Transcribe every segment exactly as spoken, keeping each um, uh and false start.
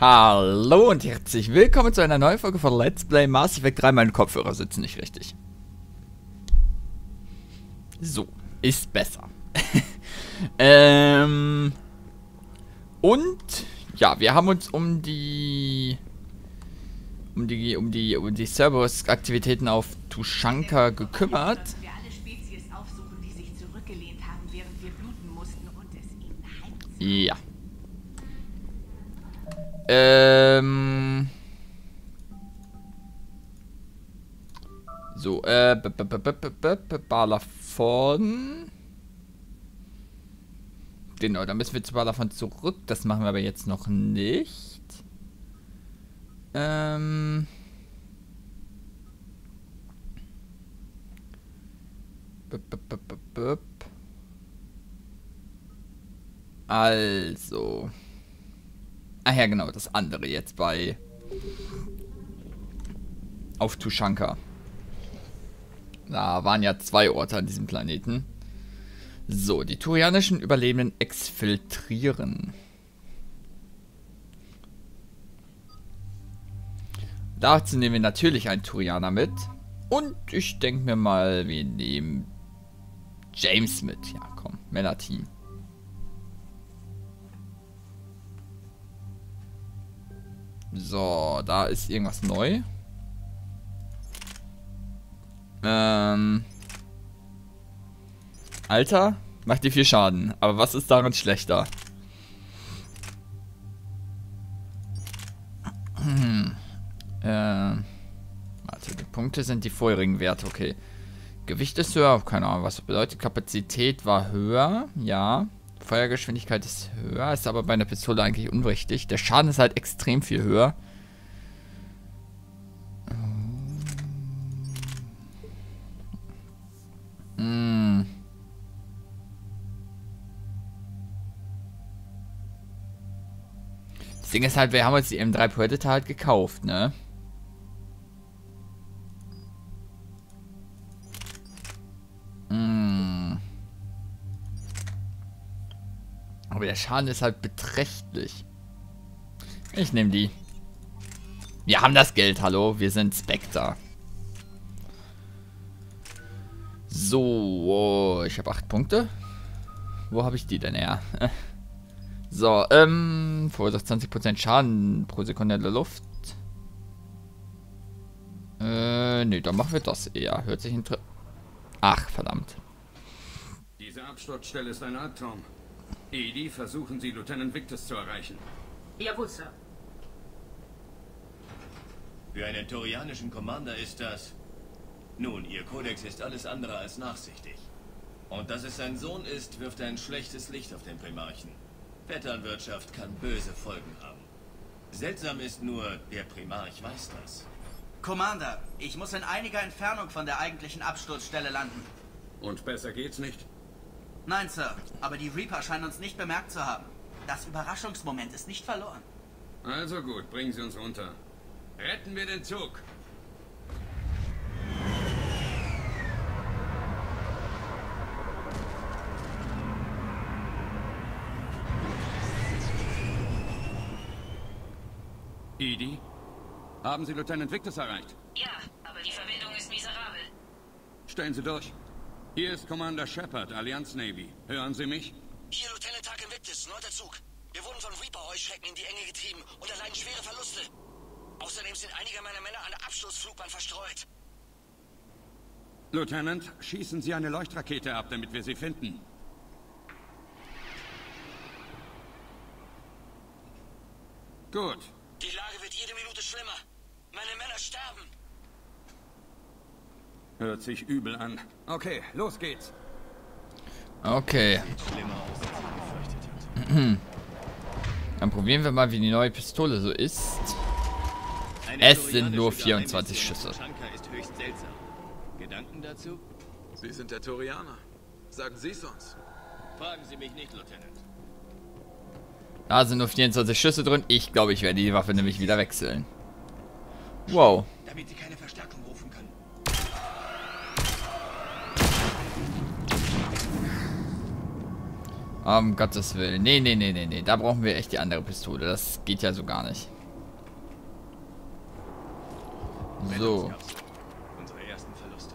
Hallo und herzlich willkommen zu einer neuen Folge von Let's Play Mass Effect drei. Meine Kopfhörer sitzen nicht richtig. So, ist besser. ähm. Und ja, wir haben uns um die um die um die um die Cerberus Aktivitäten auf Tuchanka gekümmert. Ja. Ähm. So, äh, Balafon. Genau, da müssen wir zu Balafon zurück. Das machen wir aber jetzt noch nicht. Ähm. Also. Ach ja, genau, das andere jetzt bei auf Tuchanka. Da waren ja zwei Orte an diesem Planeten. So, die turianischen Überlebenden exfiltrieren. Dazu nehmen wir natürlich einen Turianer mit. Und ich denke mir mal, wir nehmen James mit. Ja, komm, Männerteam. So, da ist irgendwas neu. Ähm. Alter, macht dir viel Schaden. Aber was ist daran schlechter? ähm. Warte, die Punkte sind die vorherigen Werte, okay. Gewicht ist höher, keine Ahnung, was das bedeutet. Kapazität war höher, ja. Feuergeschwindigkeit ist höher, ist aber bei einer Pistole eigentlich unwichtig. Der Schaden ist halt extrem viel höher. Hm. Das Ding ist halt, wir haben uns die M drei Predator halt gekauft, ne? Der Schaden ist halt beträchtlich. Ich nehme die. Wir haben das Geld, hallo. Wir sind Spectre. So, oh, ich habe acht Punkte. Wo habe ich die denn her? So, ähm, verursacht zwanzig Prozent Schaden pro Sekunde in der Luft. Äh, ne, dann machen wir das eher. Hört sich ein Tri- Ach, verdammt. Diese Absturzstelle ist ein Albtraum. E D, versuchen Sie, Lieutenant Victus zu erreichen. Jawohl, Sir. Für einen turianischen Commander ist das... Nun, Ihr Kodex ist alles andere als nachsichtig. Und dass es sein Sohn ist, wirft ein schlechtes Licht auf den Primarchen. Vetternwirtschaft kann böse Folgen haben. Seltsam ist nur, der Primarch weiß das. Commander, ich muss in einiger Entfernung von der eigentlichen Absturzstelle landen. Und besser geht's nicht? Nein, Sir, aber die Reaper scheinen uns nicht bemerkt zu haben. Das Überraschungsmoment ist nicht verloren. Also gut, bringen Sie uns runter. Retten wir den Zug! Edie? Haben Sie Lieutenant Victus erreicht? Ja, aber die Verbindung ist miserabel. Stellen Sie durch. Hier ist Commander Shepard, Allianz Navy. Hören Sie mich? Hier, Lieutenant Victus, neuter Zug. Wir wurden von Reaper-Heuschrecken in die Enge getrieben und erleiden schwere Verluste. Außerdem sind einige meiner Männer an der Absturzflugbahn verstreut. Lieutenant, schießen Sie eine Leuchtrakete ab, damit wir sie finden. Gut. Die Lage wird jede Minute schlimmer. Meine Männer sterben. Hört sich übel an. Okay, los geht's. Okay. Dann probieren wir mal, wie die neue Pistole so ist. Es sind nur vierundzwanzig Schüsse. Gedanken dazu? Sie sind der Turianer. Sagen Sie es uns. Fragen Sie mich nicht, Lieutenant. Da sind nur vierundzwanzig Schüsse drin. Ich glaube, ich werde die Waffe nämlich wieder wechseln. Wow. Damit Sie keine Verstärkung rufen können. Um Gottes Willen. Nee, nee, nee, nee, nee. Da brauchen wir echt die andere Pistole. Das geht ja so gar nicht. So. Unsere ersten Verluste.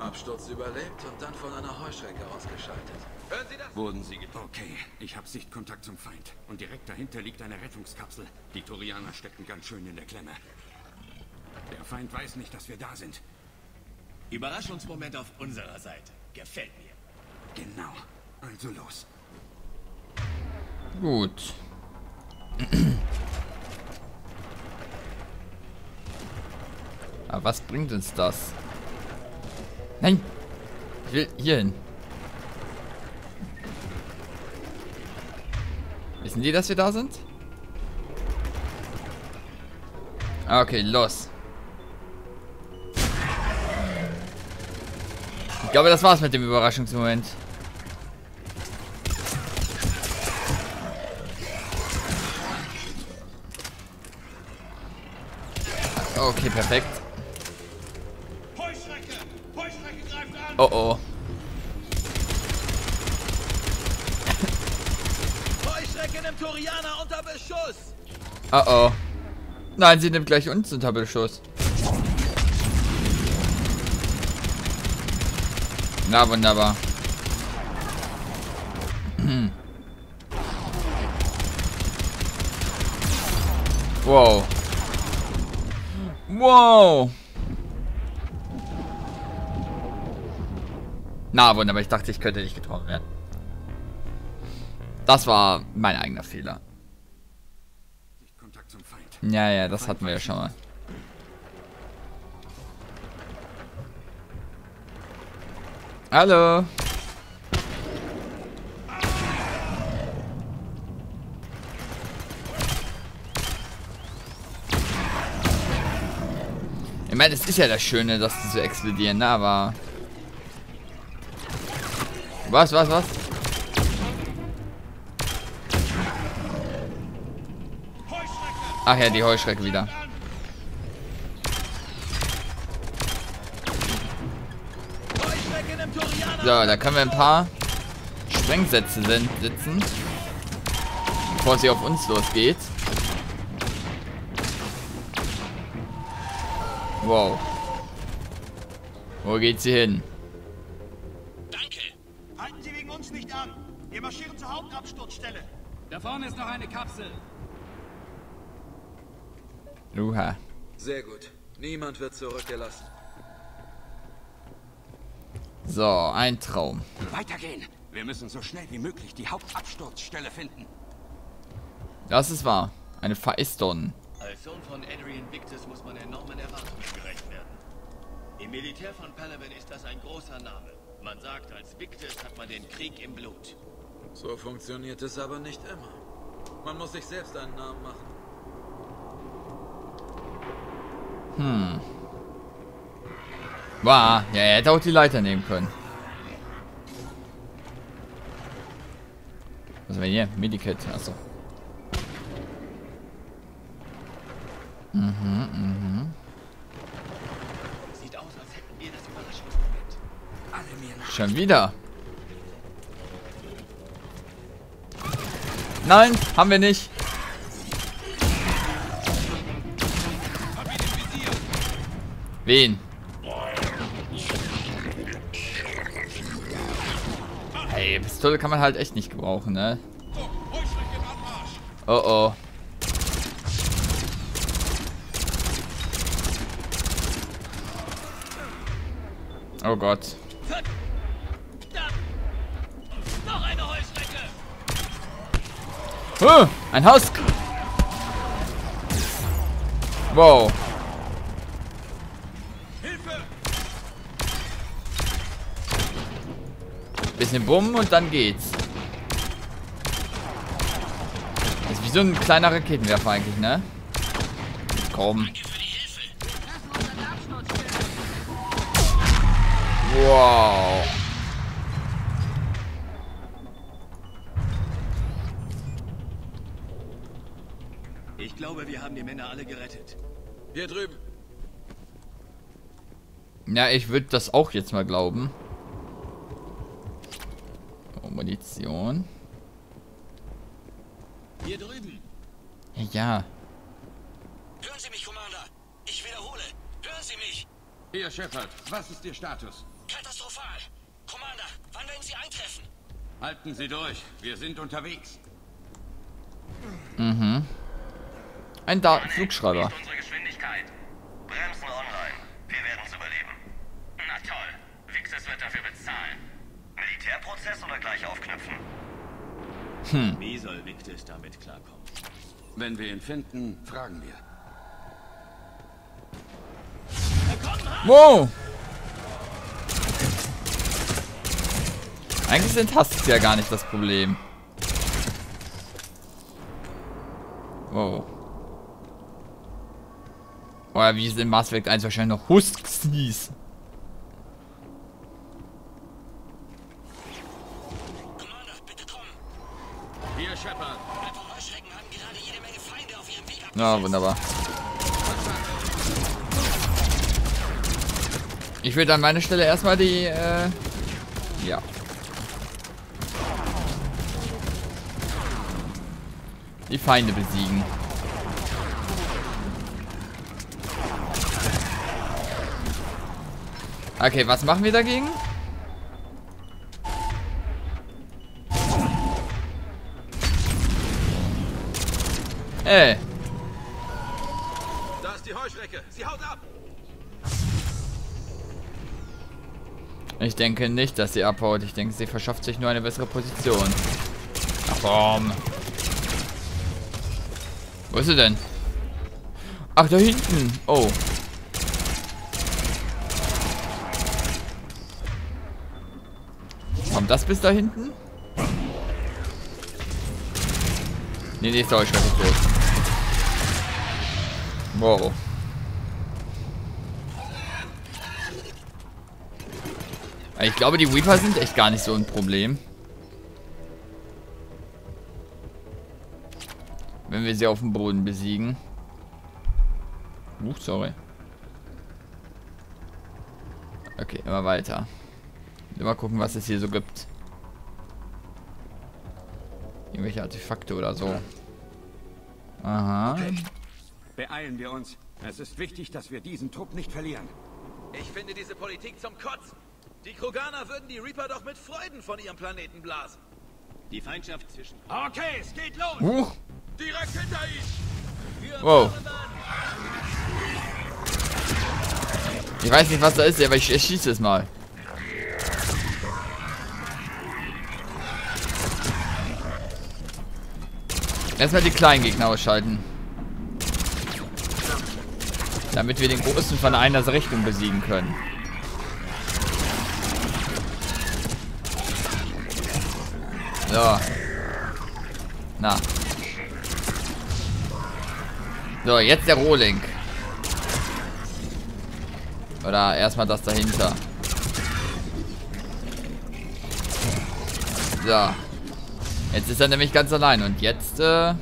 Absturz überlebt und dann von einer Heuschrecke ausgeschaltet. Hören Sie das? Wurden Sie getötet? Okay, ich habe Sichtkontakt zum Feind. Und direkt dahinter liegt eine Rettungskapsel. Die Turianer stecken ganz schön in der Klemme. Der Feind weiß nicht, dass wir da sind. Überraschungsmoment auf unserer Seite. Gefällt mir. Genau. Also los. Gut. Aber was bringt uns das? Nein! Ich will hier hin. Wissen die, dass wir da sind? Okay, los. Ich glaube, das war's mit dem Überraschungsmoment. Okay, perfekt. Heuschrecke! Heuschrecke greift an! Oh oh. Heuschrecke nimmt Turianer unter Beschuss! Oh oh. Nein, sie nimmt gleich uns unter Beschuss. Na wunderbar. Wow. Wow. Na wunderbar, ich dachte, ich könnte nicht getroffen werden. Das war mein eigener Fehler. Ja, ja, das hatten wir ja schon mal. Hallo. Ich meine, es ist ja das Schöne, dass die so explodieren, ne? Aber... Was, was, was? Ach ja, die Heuschrecke wieder. So, da können wir ein paar Sprengsätze setzen, bevor sie auf uns losgeht. Wow. Wo geht sie hin? Danke. Halten Sie wegen uns nicht an. Wir marschieren zur Hauptabsturzstelle. Da vorne ist noch eine Kapsel. Uha. Sehr gut. Niemand wird zurückgelassen. So, ein Traum. Weitergehen. Wir müssen so schnell wie möglich die Hauptabsturzstelle finden. Das ist wahr. Eine Phaeston. Als Sohn von Adrian Victus muss man enormen Erwartungen gerecht werden. Im Militär von Palaven ist das ein großer Name. Man sagt, als Victus hat man den Krieg im Blut. So funktioniert es aber nicht immer. Man muss sich selbst einen Namen machen. Hm. Wow, ja, er hätte auch die Leiter nehmen können. Was haben wir hier? Medikit, achso. Mhm, mhm. Sieht aus, als hätten wir das Überraschungsmoment. Alle mir nach. Schon wieder. Nein, haben wir nicht. Wen? Hey, Pistole kann man halt echt nicht gebrauchen, ne? Oh oh. Oh Gott. Noch eine Heuschrecke. Oh, ein Husk. Wow. Bisschen Bumm und dann geht's. Das ist wie so ein kleiner Raketenwerfer eigentlich, ne? Jetzt komm. Wow. Ich glaube, wir haben die Männer alle gerettet. Hier drüben. Ja, ich würde das auch jetzt mal glauben. Munition. Hier drüben. Ja. Hören Sie mich, Commander. Ich wiederhole. Hören Sie mich. Ihr Shepard, was ist Ihr Status? Katastrophal. Commander, wann werden Sie eintreffen? Halten Sie durch. Wir sind unterwegs. Mhm. Ein Datenflugschreiber. Nicht unsere Geschwindigkeit. Bremsen online. Wir werden es überleben. Na toll. Vixis wird dafür bezahlen. Militärprozess oder gleich aufknüpfen? Hm. Wie soll Victus damit klarkommen? Wenn wir ihn finden, fragen wir. Wow! Eigentlich sind Husks ja gar nicht das Problem. Wow. Oder wie es in Mass Effect eins wahrscheinlich noch Husks hieß. Ja, wunderbar. Ich würde an meiner Stelle erstmal die, äh, ja. Die Feinde besiegen. Okay, was machen wir dagegen? Ey. Da ist die Heuschrecke. Sie haut ab. Ich denke nicht, dass sie abhaut. Ich denke, sie verschafft sich nur eine bessere Position. Ach, komm. Wo ist sie denn? Ach, da hinten. Oh. Kommt das bis da hinten? Nee, nee, sorry, ich bin tot. Wow. Ich glaube, die Reaper sind echt gar nicht so ein Problem. Wenn wir sie auf dem Boden besiegen. Uh, sorry. Okay, immer weiter. Immer gucken, was es hier so gibt. Irgendwelche Artefakte oder so. Aha. Okay. Beeilen wir uns. Es ist wichtig, dass wir diesen Trupp nicht verlieren. Ich finde diese Politik zum Kotzen. Die Kroganer würden die Reaper doch mit Freuden von ihrem Planeten blasen. Die Feindschaft zwischen... Okay, es geht los! Huch. Direkt hinter ihm! Wow. Ich weiß nicht, was da ist, aber ich erschieße es mal. Erstmal die kleinen Gegner ausschalten. Damit wir den Großen von einer Richtung besiegen können. So. Na. So, jetzt der Rohling. Oder erstmal das dahinter. So. Jetzt ist er nämlich ganz allein und jetzt äh,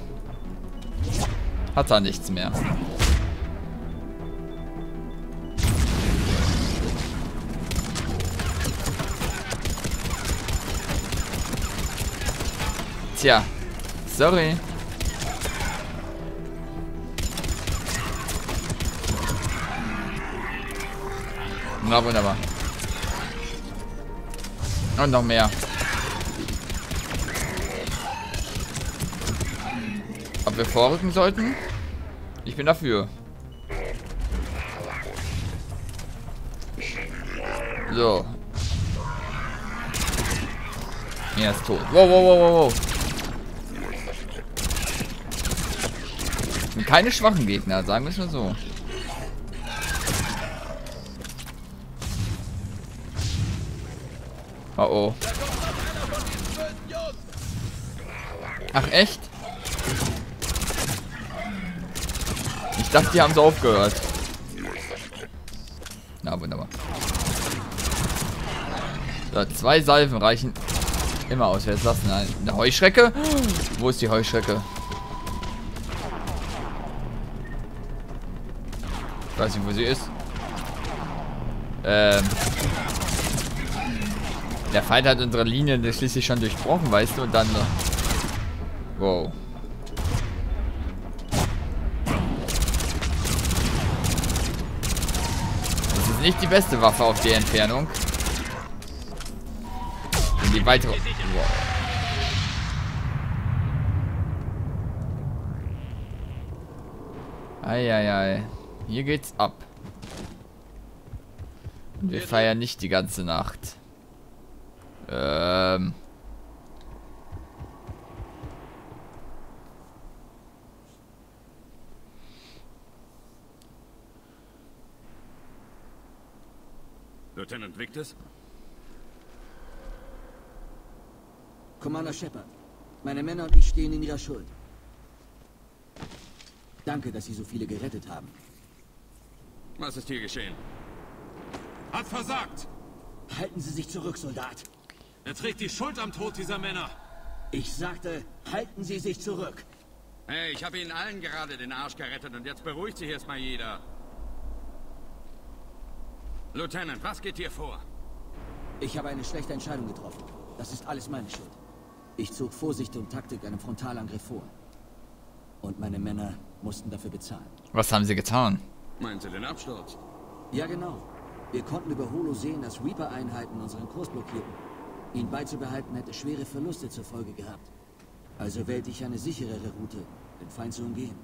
hat er nichts mehr. Tja, sorry. Na wunderbar. Und noch mehr. Ob wir vorrücken sollten? Ich bin dafür. So. Er ist tot. Wow, wow, wow, wow. Keine schwachen Gegner, sagen wir es mal so. Oh oh. Ach echt? Ich dachte, die haben so aufgehört. Na wunderbar. So, zwei Salven reichen immer aus. Wer es lassen? Eine Heuschrecke? Wo ist die Heuschrecke? Ich weiß nicht, wo sie ist. Ähm. Der Feind hat unsere Linie schließlich schon durchbrochen, weißt du? Und dann. Wow. nicht die beste Waffe auf die Entfernung. Und die weitere... Wow. Eieiei. Hier geht's ab. Und wir feiern nicht die ganze Nacht. Ähm... Lieutenant Victus? Commander Shepard, meine Männer und ich stehen in Ihrer Schuld. Danke, dass Sie so viele gerettet haben. Was ist hier geschehen? Hat versagt! Halten Sie sich zurück, Soldat! Er trägt die Schuld am Tod dieser Männer! Ich sagte, halten Sie sich zurück! Hey, ich habe Ihnen allen gerade den Arsch gerettet und jetzt beruhigt sich erstmal jeder. Lieutenant, was geht hier vor? Ich habe eine schlechte Entscheidung getroffen. Das ist alles meine Schuld. Ich zog Vorsicht und Taktik einem Frontalangriff vor. Und meine Männer mussten dafür bezahlen. Was haben sie getan? Meinen Sie den Absturz? Ja, genau. Wir konnten über Holo sehen, dass Reaper-Einheiten unseren Kurs blockierten. Ihn beizubehalten hätte schwere Verluste zur Folge gehabt. Also wählte ich eine sicherere Route, den Feind zu umgehen.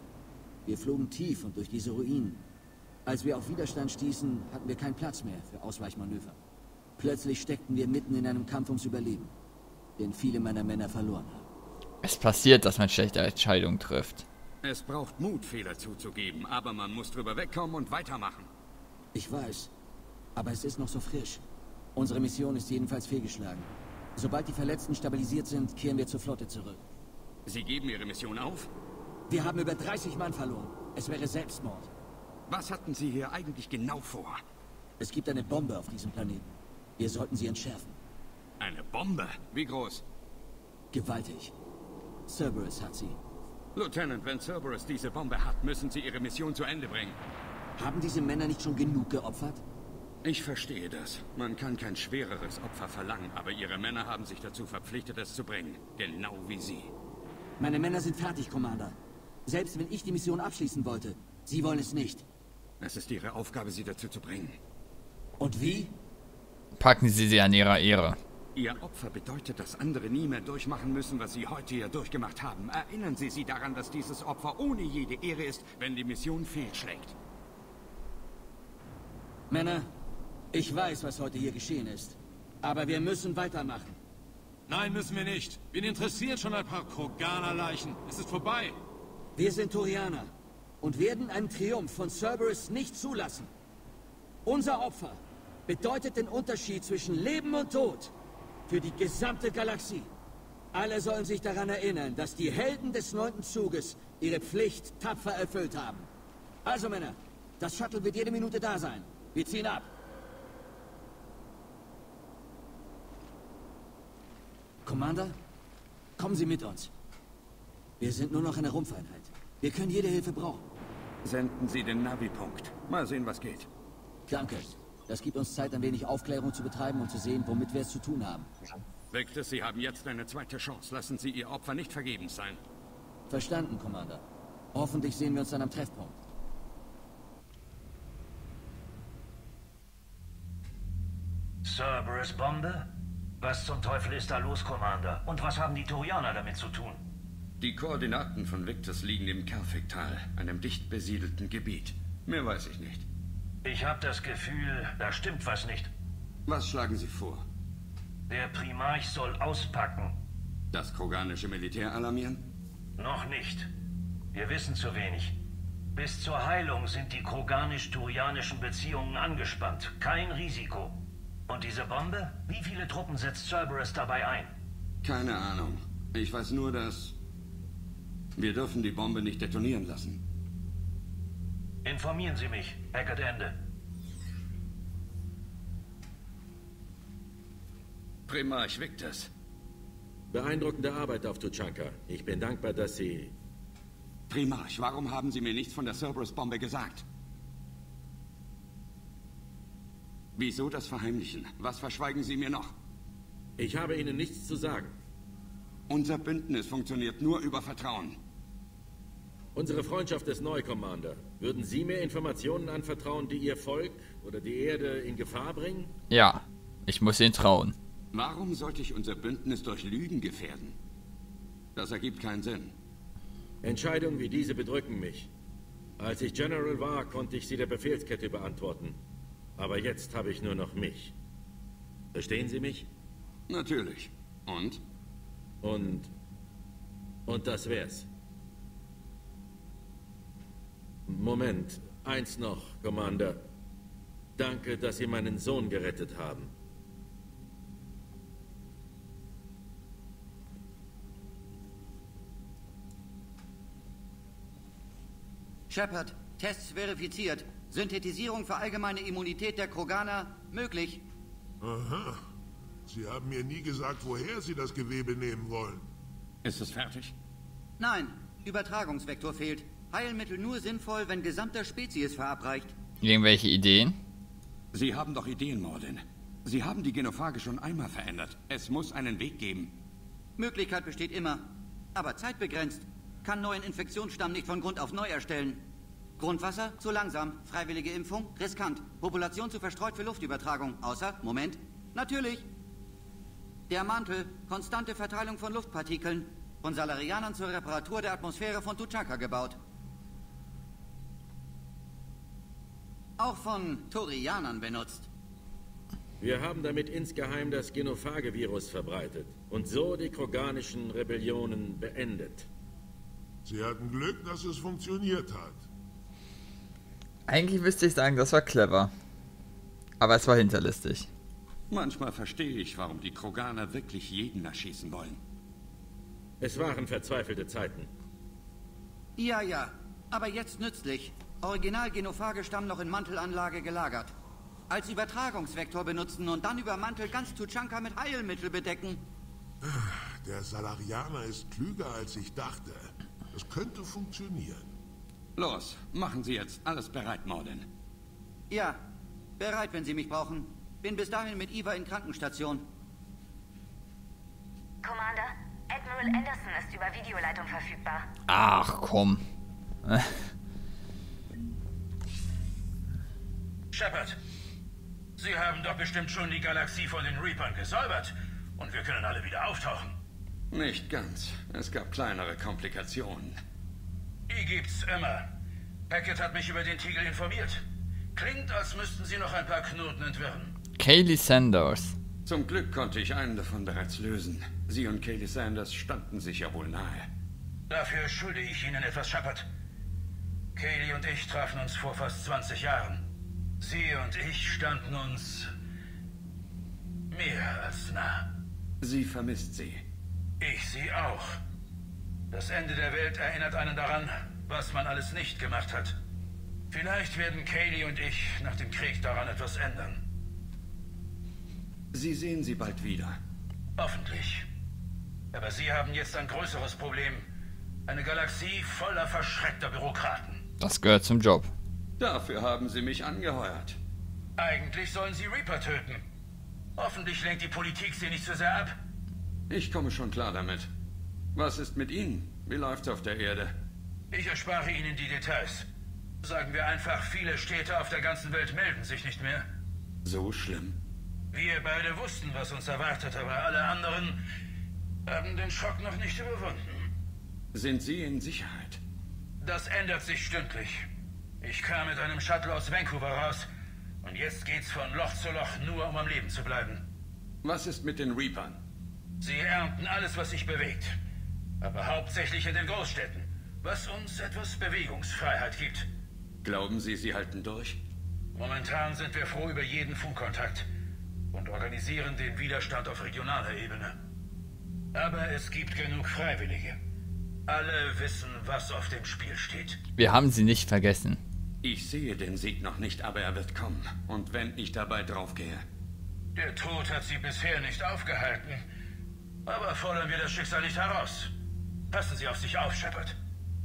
Wir flogen tief und durch diese Ruinen. Als wir auf Widerstand stießen, hatten wir keinen Platz mehr für Ausweichmanöver. Plötzlich steckten wir mitten in einem Kampf ums Überleben, den viele meiner Männer verloren haben. Es passiert, dass man schlechte Entscheidungen trifft. Es braucht Mut, Fehler zuzugeben, aber man muss drüber wegkommen und weitermachen. Ich weiß, aber es ist noch so frisch. Unsere Mission ist jedenfalls fehlgeschlagen. Sobald die Verletzten stabilisiert sind, kehren wir zur Flotte zurück. Sie geben Ihre Mission auf? Wir haben über dreißig Mann verloren. Es wäre Selbstmord. Was hatten Sie hier eigentlich genau vor? Es gibt eine Bombe auf diesem Planeten. Wir sollten sie entschärfen. Eine Bombe? Wie groß? Gewaltig. Cerberus hat sie. Lieutenant, wenn Cerberus diese Bombe hat, müssen Sie Ihre Mission zu Ende bringen. Haben diese Männer nicht schon genug geopfert? Ich verstehe das. Man kann kein schwereres Opfer verlangen, aber Ihre Männer haben sich dazu verpflichtet, es zu bringen. Genau wie Sie. Meine Männer sind fertig, Commander. Selbst wenn ich die Mission abschließen wollte, Sie wollen es nicht. Es ist Ihre Aufgabe, Sie dazu zu bringen. Und wie? Packen Sie sie an Ihrer Ehre. Ihr Opfer bedeutet, dass andere nie mehr durchmachen müssen, was Sie heute hier durchgemacht haben. Erinnern Sie sie daran, dass dieses Opfer ohne jede Ehre ist, wenn die Mission fehlschlägt. Männer, ich weiß, was heute hier geschehen ist. Aber wir müssen weitermachen. Nein, müssen wir nicht. Wen interessiert schon ein paar Kroganer-Leichen? Es ist vorbei. Wir sind Turianer und werden einen Triumph von Cerberus nicht zulassen. Unser Opfer bedeutet den Unterschied zwischen Leben und Tod für die gesamte Galaxie. Alle sollen sich daran erinnern, dass die Helden des neunten Zuges ihre Pflicht tapfer erfüllt haben. Also Männer, das Shuttle wird jede Minute da sein. Wir ziehen ab. Commander, kommen Sie mit uns. Wir sind nur noch eine Rumpfeinheit. Wir können jede Hilfe brauchen. Senden Sie den Navi-Punkt. Mal sehen, was geht. Danke. Das gibt uns Zeit, ein wenig Aufklärung zu betreiben und zu sehen, womit wir es zu tun haben. Victus, Sie haben jetzt eine zweite Chance. Lassen Sie Ihr Opfer nicht vergebens sein. Verstanden, Commander. Hoffentlich sehen wir uns dann am Treffpunkt. Cerberus-Bombe? Was zum Teufel ist da los, Commander? Und was haben die Turianer damit zu tun? Die Koordinaten von Victus liegen im Kerfektal, einem dicht besiedelten Gebiet. Mehr weiß ich nicht. Ich habe das Gefühl, da stimmt was nicht. Was schlagen Sie vor? Der Primarch soll auspacken. Das kroganische Militär alarmieren? Noch nicht. Wir wissen zu wenig. Bis zur Heilung sind die kroganisch-turianischen Beziehungen angespannt. Kein Risiko. Und diese Bombe? Wie viele Truppen setzt Cerberus dabei ein? Keine Ahnung. Ich weiß nur, dass... wir dürfen die Bombe nicht detonieren lassen. Informieren Sie mich. Hackett Ende. Primarch Victus. Beeindruckende Arbeit auf Tuchanka. Ich bin dankbar, dass Sie... Primarch, warum haben Sie mir nichts von der Cerberus-Bombe gesagt? Wieso das Verheimlichen? Was verschweigen Sie mir noch? Ich habe Ihnen nichts zu sagen. Unser Bündnis funktioniert nur über Vertrauen. Unsere Freundschaft ist neu, Commander. Würden Sie mir Informationen anvertrauen, die Ihr Volk oder die Erde in Gefahr bringen? Ja, ich muss Ihnen trauen. Warum sollte ich unser Bündnis durch Lügen gefährden? Das ergibt keinen Sinn. Entscheidungen wie diese bedrücken mich. Als ich General war, konnte ich Sie der Befehlskette beantworten. Aber jetzt habe ich nur noch mich. Verstehen Sie mich? Natürlich. Und? Und... Und das wär's. Moment, eins noch, Commander. Danke, dass Sie meinen Sohn gerettet haben. Shepard, Tests verifiziert. Synthetisierung für allgemeine Immunität der Kroganer möglich. Aha. Sie haben mir nie gesagt, woher Sie das Gewebe nehmen wollen. Ist es fertig? Nein, Übertragungsvektor fehlt. Heilmittel nur sinnvoll, wenn gesamter Spezies verabreicht. Irgendwelche Ideen? Sie haben doch Ideen, Mordin. Sie haben die Genophage schon einmal verändert. Es muss einen Weg geben. Möglichkeit besteht immer, aber zeitbegrenzt. Kann neuen Infektionsstamm nicht von Grund auf neu erstellen. Grundwasser zu langsam, freiwillige Impfung riskant, Population zu verstreut für Luftübertragung. Außer, Moment, natürlich. Der Mantel, konstante Verteilung von Luftpartikeln, von Salarianern zur Reparatur der Atmosphäre von Tuchanka gebaut. Auch von Torianern benutzt. Wir haben damit insgeheim das Genophage-Virus verbreitet und so die kroganischen Rebellionen beendet. Sie hatten Glück, dass es funktioniert hat. Eigentlich müsste ich sagen, das war clever. Aber es war hinterlistig. Manchmal verstehe ich, warum die Kroganer wirklich jeden erschießen wollen. Es waren verzweifelte Zeiten. Ja, ja, aber jetzt nützlich. Original-Genophage-Stamm noch in Mantelanlage gelagert. Als Übertragungsvektor benutzen und dann über Mantel ganz Tuchanka mit Heilmittel bedecken. Der Salarianer ist klüger, als ich dachte. Das könnte funktionieren. Los, machen Sie jetzt alles bereit, Mordin. Ja, bereit, wenn Sie mich brauchen. Bin bis dahin mit Eva in Krankenstation. Commander, Admiral Anderson ist über Videoleitung verfügbar. Ach, komm. Shepard, Sie haben doch bestimmt schon die Galaxie von den Reapern gesäubert und wir können alle wieder auftauchen. Nicht ganz. Es gab kleinere Komplikationen. Die gibt's immer. Packard hat mich über den Tiegel informiert. Klingt, als müssten Sie noch ein paar Knoten entwirren. Kahlee Sanders. Zum Glück konnte ich einen davon bereits lösen. Sie und Kahlee Sanders standen sich ja wohl nahe. Dafür schulde ich Ihnen etwas, Shepard. Kayleigh und ich trafen uns vor fast zwanzig Jahren. Sie und ich standen uns mehr als nah. Sie vermisst sie. Ich sie auch. Das Ende der Welt erinnert einen daran, was man alles nicht gemacht hat. Vielleicht werden Kayleigh und ich nach dem Krieg daran etwas ändern. Sie sehen sie bald wieder. Hoffentlich. Aber Sie haben jetzt ein größeres Problem. Eine Galaxie voller verschreckter Bürokraten. Das gehört zum Job. Dafür haben Sie mich angeheuert. Eigentlich sollen Sie Reaper töten. Hoffentlich lenkt die Politik Sie nicht so sehr ab. Ich komme schon klar damit. Was ist mit Ihnen? Wie läuft's auf der Erde? Ich erspare Ihnen die Details. Sagen wir einfach, viele Städte auf der ganzen Welt melden sich nicht mehr. So schlimm? Wir beide wussten, was uns erwartet, aber alle anderen haben den Schock noch nicht überwunden. Sind Sie in Sicherheit? Das ändert sich stündlich. Ich kam mit einem Shuttle aus Vancouver raus und jetzt geht's von Loch zu Loch, nur um am Leben zu bleiben. Was ist mit den Reapern? Sie ernten alles, was sich bewegt, aber hauptsächlich in den Großstädten, was uns etwas Bewegungsfreiheit gibt. Glauben Sie, Sie halten durch? Momentan sind wir froh über jeden Funkkontakt und organisieren den Widerstand auf regionaler Ebene. Aber es gibt genug Freiwillige. Alle wissen, was auf dem Spiel steht. Wir haben sie nicht vergessen. Ich sehe den Sieg noch nicht, aber er wird kommen. Und wenn ich dabei draufgehe. Der Tod hat sie bisher nicht aufgehalten. Aber fordern wir das Schicksal nicht heraus. Passen Sie auf sich auf, Shepard.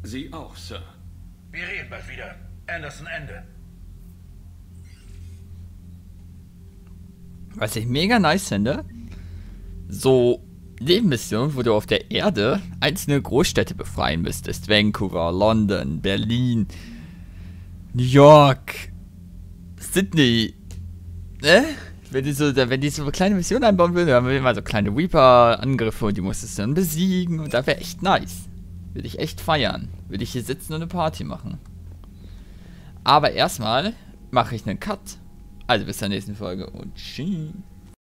Sie auch, Sir. Wir reden bald wieder. Anderson, Ende. Was ich mega nice finde, so Nebenmission, wo du auf der Erde einzelne Großstädte befreien müsstest. Vancouver, London, Berlin, New York, Sydney. Ne? Wenn die so, wenn die so eine kleine Mission einbauen würden, dann haben wir mal so kleine Reaper-Angriffe und die musstest du dann besiegen. Und das wäre echt nice. Würde ich echt feiern. Würde ich hier sitzen und eine Party machen. Aber erstmal mache ich einen Cut. Also bis zur nächsten Folge und tschüss.